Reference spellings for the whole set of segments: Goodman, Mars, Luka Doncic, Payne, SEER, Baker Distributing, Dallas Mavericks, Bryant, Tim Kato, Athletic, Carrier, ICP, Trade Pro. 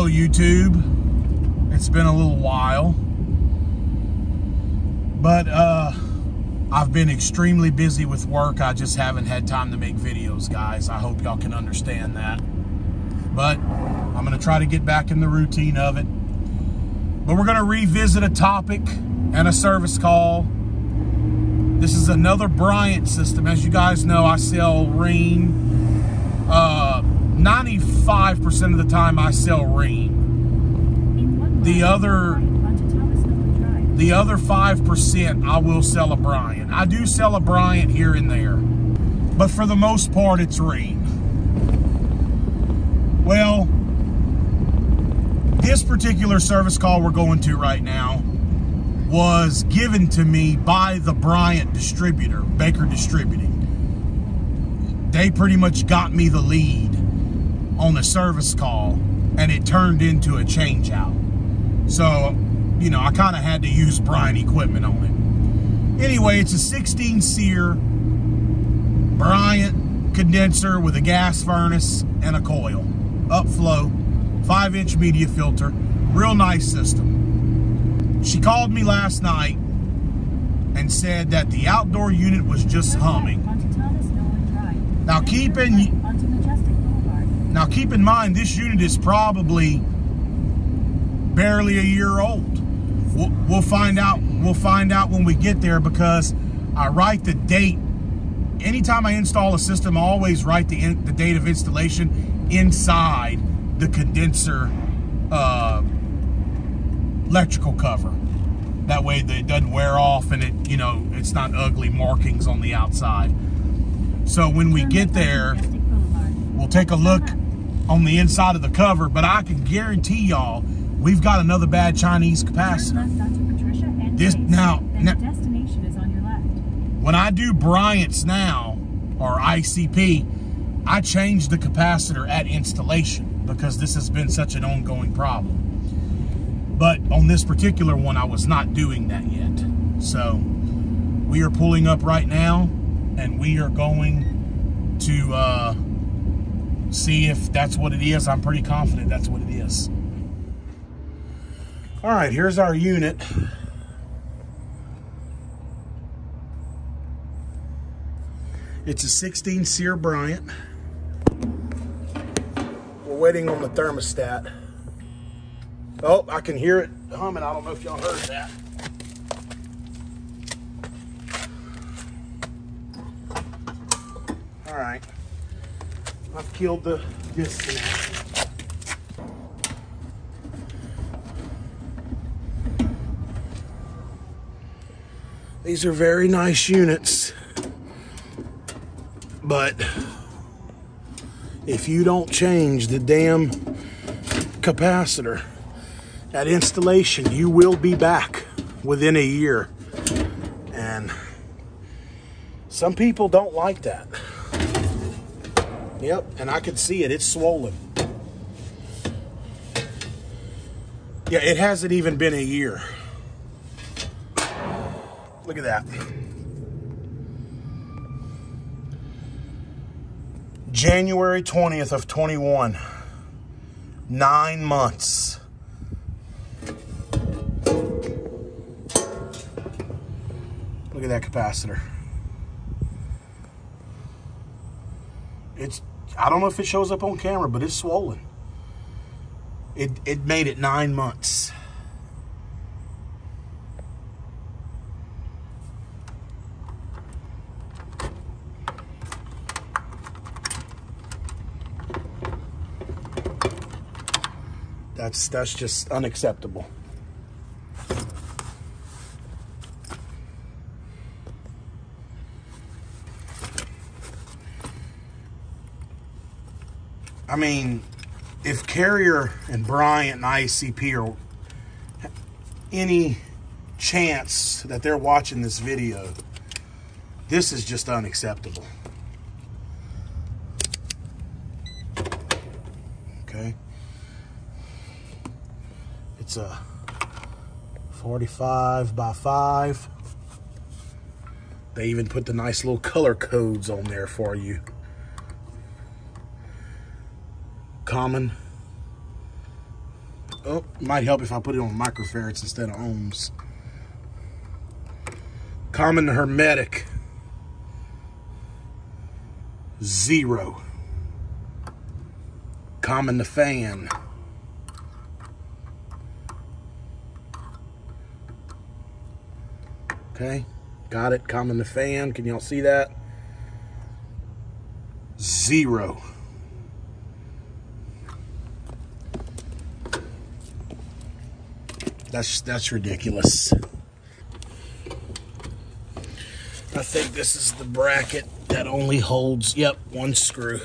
Hello, YouTube. It's been a little while, but I've been extremely busy with work. I just haven't had time to make videos, guys. I hope y'all can understand that, but I'm gonna try to get back in the routine of it. But we're gonna revisit a topic and a service call. This is another Bryant system. As you guys know, I sell ream. 95% of the time I sell ream. The other 5% I will sell a Bryant. I do sell a Bryant here and there, but for the most part it's ream. Well, this particular service call we're going to right now was given to me by the Bryant distributor, Baker Distributing. They pretty much got me the lead on a service call, and it turned into a change out. So, you know, I kind of had to use Bryant equipment on it. Anyway, it's a 16 SEER Bryant condenser with a gas furnace and a coil, upflow, 5-inch media filter, real nice system. She called me last night and said that the outdoor unit was just humming. Now keep in mind, this unit is probably barely a year old. We'll find out when we get there, because I write the date. Anytime I install a system, I always write the date of installation inside the condenser electrical cover. That way it doesn't wear off, and it, you know, it's not ugly markings on the outside. So when we get there, we'll take a look on the inside of the cover, but I can guarantee y'all we've got another bad Chinese capacitor. Destination is on your left. When I do Bryant's now, or ICP, I change the capacitor at installation because this has been such an ongoing problem. But on this particular one, I was not doing that yet. So we are pulling up right now, and we are going to see if that's what it is. I'm pretty confident that's what it is. All right, here's our unit. It's a 16 SEER Bryant. We're waiting on the thermostat. Oh, I can hear it humming. I don't know if y'all heard that. All right. I've killed the disconnect. These are very nice units, but if you don't change the damn capacitor at installation, you will be back within a year. And some people don't like that. Yep, and I could see it. It's swollen. Yeah, it hasn't even been a year. Look at that. January 20th of 21. 9 months. Look at that capacitor. It's, I don't know if it shows up on camera, but it's swollen. It made it 9 months. That's just unacceptable. I mean, if Carrier and Bryant and ICP are any chance that they're watching this video, this is just unacceptable. Okay. It's a 45 by 5. They even put the nice little color codes on there for you. Common, Oh, might help if I put it on microfarads instead of ohms. Common hermetic. 0. Common to fan. 'Kay, got it, common to fan. Can y'all see that? 0. That's ridiculous. I think this is the bracket that only holds, yep, one screw.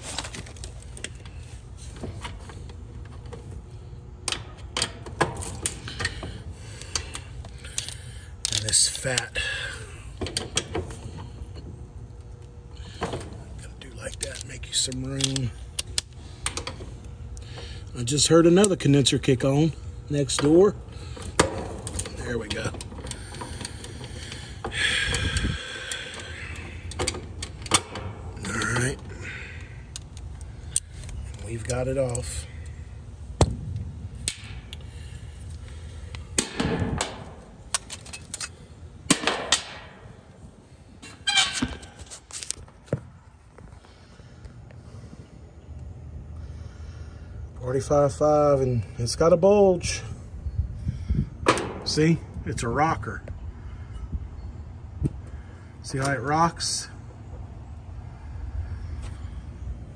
And this fat. I'm gonna do like that, make you some room. I just heard another condenser kick on next door. There we go. All right. We've got it off. .45-5, and it's got a bulge. See, it's a rocker. See how it rocks?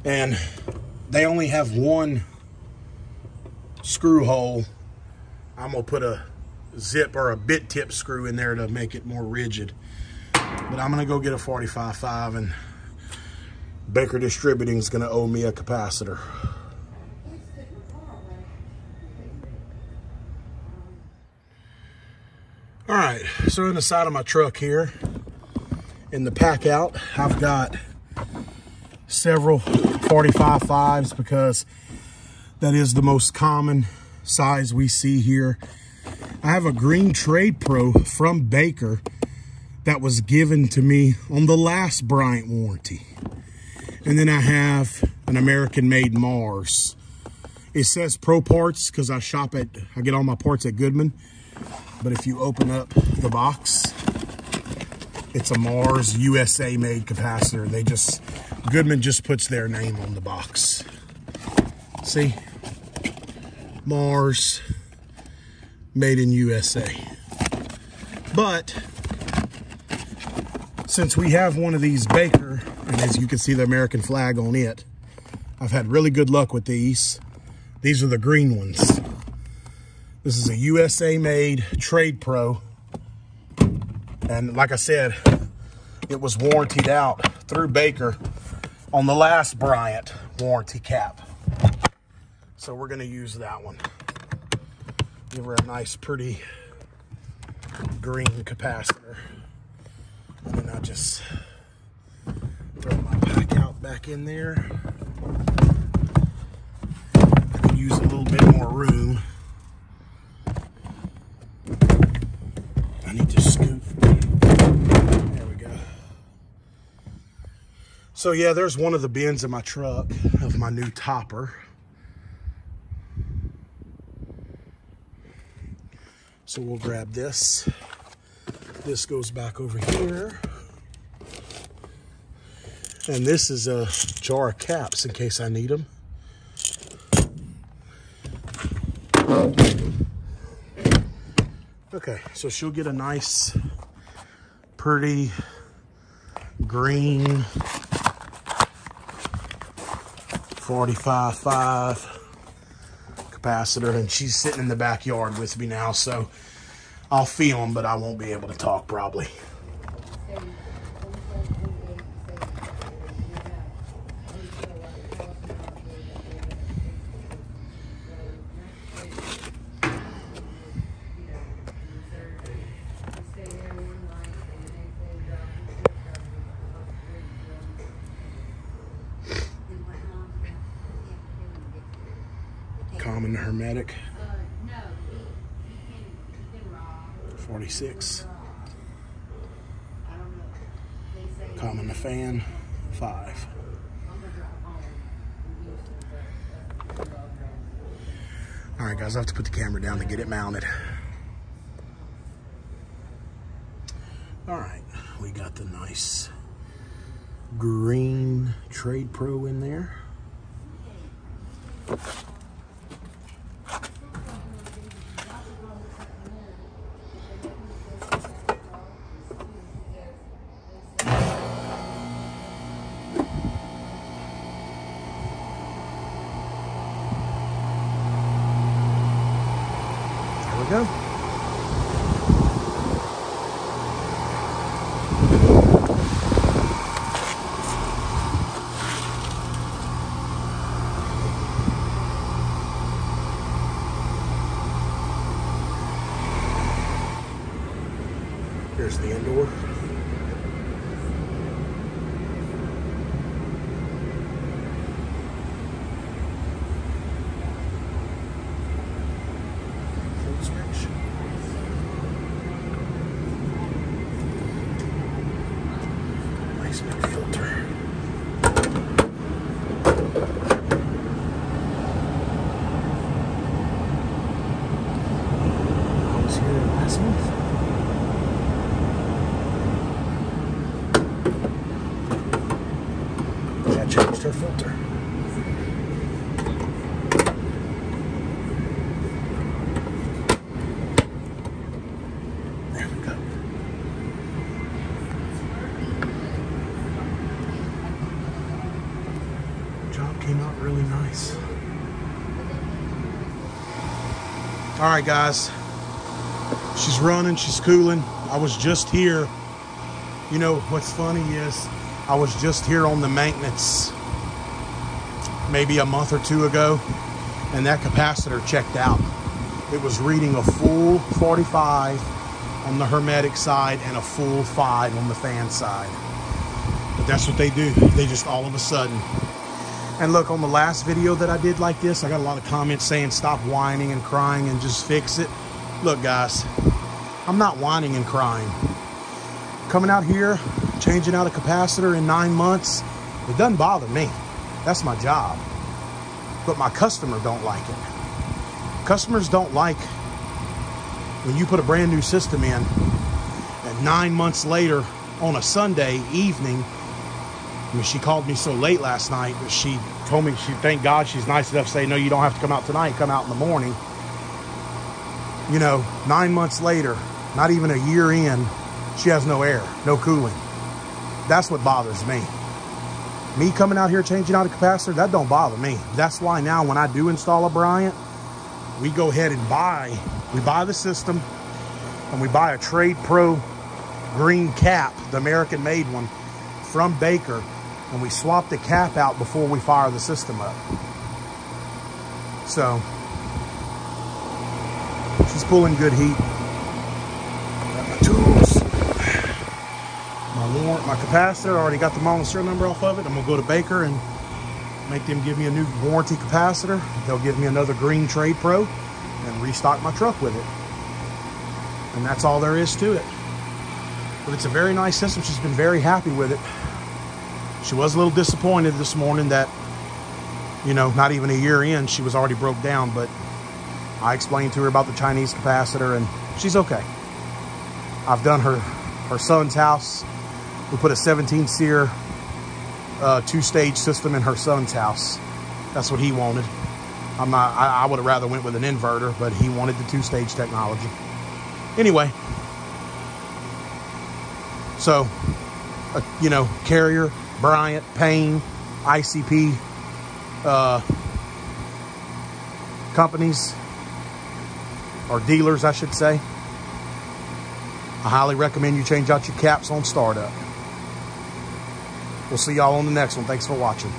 And they only have one screw hole. I'm gonna put a zip or a bit tip screw in there to make it more rigid. But I'm gonna go get a 45-5, and Baker Distributing is gonna owe me a capacitor. All right, so in the side of my truck here, in the pack out, I've got several 45-5s because that is the most common size we see here. I have a green Trade Pro from Baker that was given to me on the last Bryant warranty. And then I have an American-made Mars. It says Pro Parts because I get all my parts at Goodman. But if you open up the box, it's a Mars USA made capacitor. Goodman just puts their name on the box. See? Mars made in USA. But since we have one of these Baker, and as you can see the American flag on it, I've had really good luck with these. These are the green ones. This is a USA-made Trade Pro. And like I said, it was warrantied out through Baker on the last Bryant warranty cap. So we're going to use that one. Give her a nice, pretty green capacitor. And then I'll just throw my pack out back in there. I can use a little bit more room. Need to scoop. There we go. So yeah, there's one of the bins in my truck of my new topper. So we'll grab this. This goes back over here. And this is a jar of caps in case I need them. Okay, so she'll get a nice, pretty green 45-5 capacitor, and she's sitting in the backyard with me now, so I'll feel them, but I won't be able to talk probably. Common hermetic. 46. Common to fan. 5. All right, guys, I have to put the camera down to get it mounted. All right, we got the nice green Trade Pro in there. There we go. Here's the indoor. Filter. There we go. Job came out really nice. All right, guys. She's running, she's cooling. I was just here. You know, what's funny is I was just here on the maintenance maybe a month or two ago, and that capacitor checked out. It was reading a full 45 on the hermetic side and a full 5 on the fan side. But that's what they do. They just all of a sudden. And look, on the last video that I did like this, I got a lot of comments saying stop whining and crying and just fix it. Look, guys, I'm not whining and crying. Coming out here, changing out a capacitor in 9 months, it doesn't bother me. That's my job. But my customer don't like it. Customers don't like when you put a brand new system in and 9 months later on a Sunday evening. I mean, she called me so late last night that she told me she, thank God, she's nice enough to say, no, you don't have to come out tonight, come out in the morning. You know, 9 months later, not even a year in, she has no air, no cooling. That's what bothers me. Me coming out here changing out a capacitor, that don't bother me. That's why now when I do install a Bryant, we go ahead and buy the system, and we buy a Trade Pro green cap, the American-made one, from Baker, and we swap the cap out before we fire the system up. So, she's pulling good heat. Got my tools. My capacitor, I already got the model and serial number off of it. I'm gonna go to Baker and make them give me a new warranty capacitor. They'll give me another green Trade Pro and restock my truck with it. And that's all there is to it. But it's a very nice system. She's been very happy with it. She was a little disappointed this morning that, you know, not even a year in, she was already broke down, but I explained to her about the Chinese capacitor and she's okay. I've done her son's house. We put a 17 SEER two-stage system in her son's house. That's what he wanted. I would have rather went with an inverter, but he wanted the two-stage technology. Anyway, so, you know, Carrier, Bryant, Payne, ICP companies, or dealers, I should say. I highly recommend you change out your caps on startup. We'll see y'all on the next one. Thanks for watching.